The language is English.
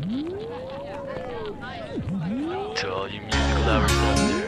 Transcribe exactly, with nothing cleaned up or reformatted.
To all you music lovers out there.